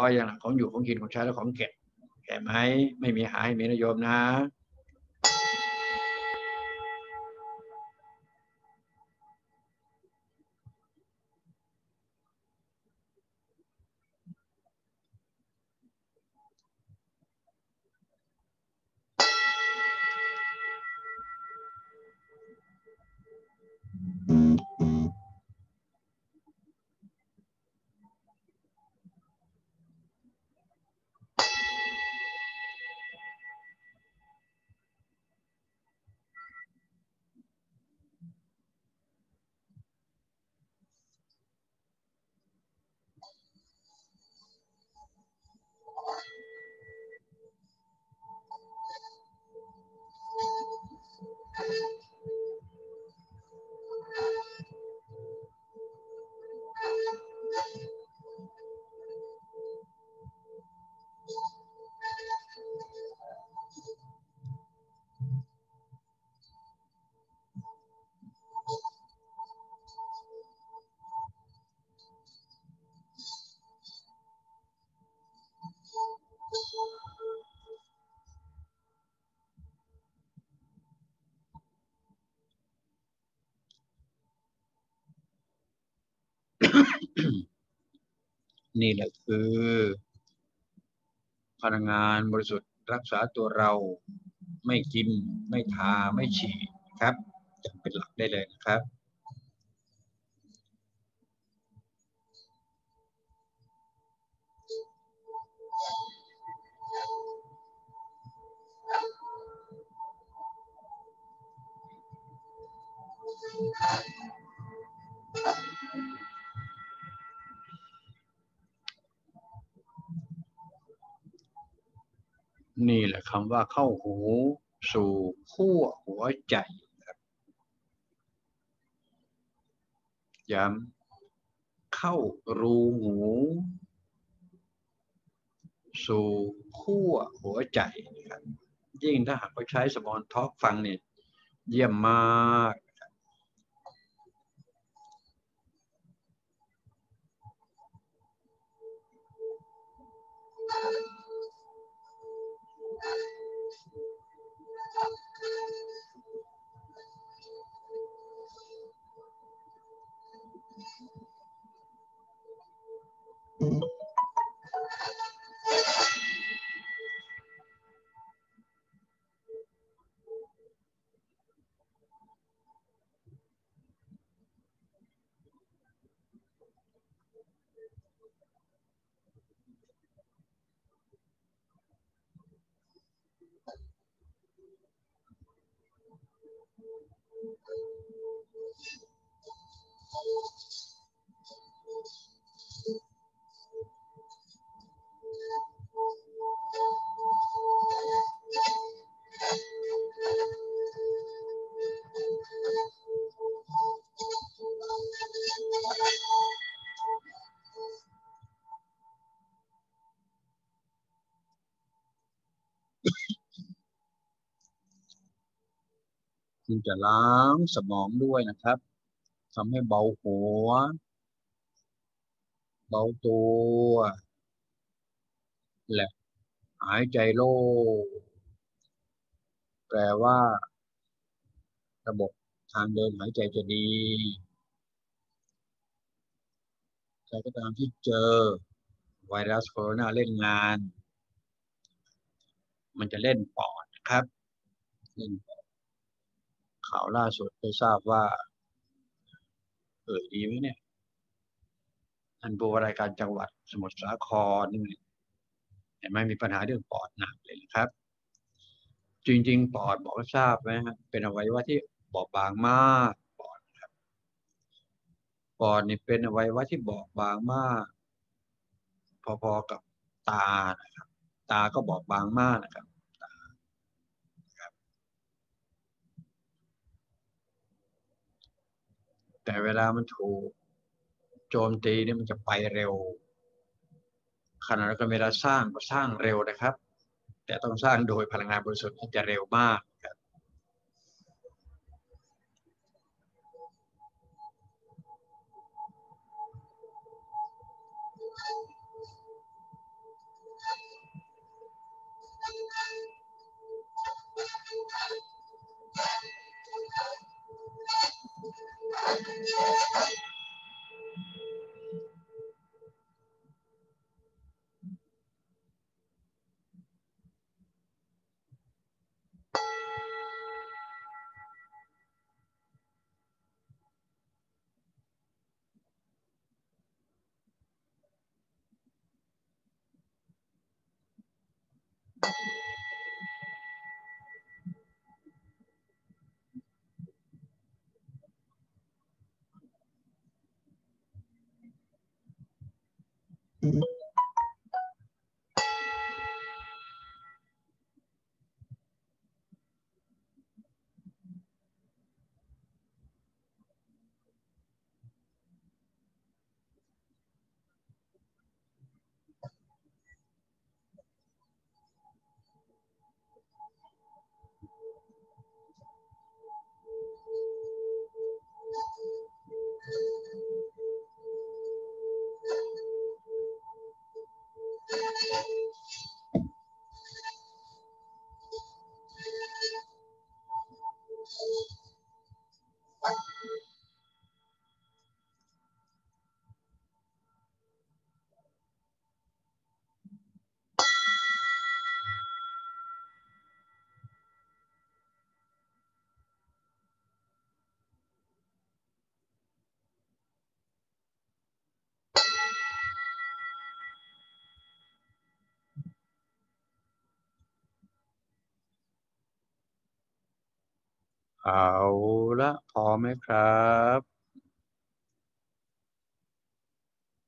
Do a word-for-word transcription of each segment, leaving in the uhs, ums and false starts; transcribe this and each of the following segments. อย่างหลังของอยู่ของกินของใช้และของเก็บแก่ไหมไม่มีหายมีนิยมนะนี่แหละคือพลังงานบริสุทธิ์รักษาตัวเราไม่กินไม่ทาไม่ฉีดครับจำเป็นหลักได้เลยนะครับนี่แหละคำว่าเข้าหูสู่ขั้วหัวใจครับย้ำเข้ารูหูสู่ขั้วหัวใจครับยิ่งถ้าหากว่าใช้สมอนท็อกฟังเนี่ยเยี่ยมมากจะล้างสมองด้วยนะครับทำให้เบาหัวเบาตัวและหายใจโล่งแปลว่าระบบทางเดินหายใจจะดีใครก็ตามที่เจอไวรัสโคโรนาเล่นงานมันจะเล่นปอดนะครับเล่นข่าวล่าสุดได้ทราบว่าเอ่ยดีไหมเนี่ยอันผู้ว่ารายการจังหวัดสมุทรสาครนี่เห็นไหมมีปัญหาเรื่องปอดหนักเลยนะครับจริงๆปอดบอกทราบไหมครับเป็นอวัยวะที่บอบบางมากปอดครับปอดนี่เป็นอวัยวะที่บอบบางมากพอๆกับตานะครับตาก็บอบบางมากนะครับแต่เวลามันถูกโจมตีเนี่ยมันจะไปเร็วขณะนั้นก็เวลาสร้างก็สร้างเร็วนะครับแต่ต้องสร้างโดยพลังงานบริสุทธิ์จะเร็วมากครับ เอาละพอไหมครับ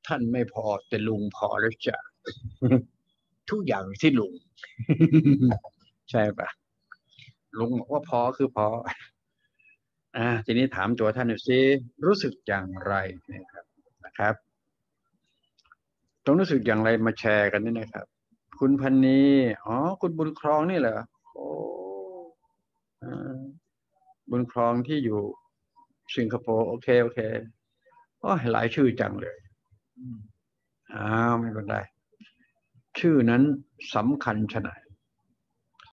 ท่านไม่พอแต่ลุงพอแล้วจ้ะทุกอย่างที่ลุง ใช่ปะลุงบอกว่าพอคือพออ่าทีนี้ถามตัวท่านหน่อยสิรู้สึกอย่างไรนะครับนะครับต้องรู้สึกอย่างไรมาแชร์กันนี่นะครับคุณพันนีอ๋อคุณบุญครองนี่เหรอโอ้อ่าบนคลองที่อยู่สิงคโปร์โอเคโอเคโอ้หลายชื่อจังเลยอ้าวไม่เป็นไรชื่อนั้นสำคัญชะไหน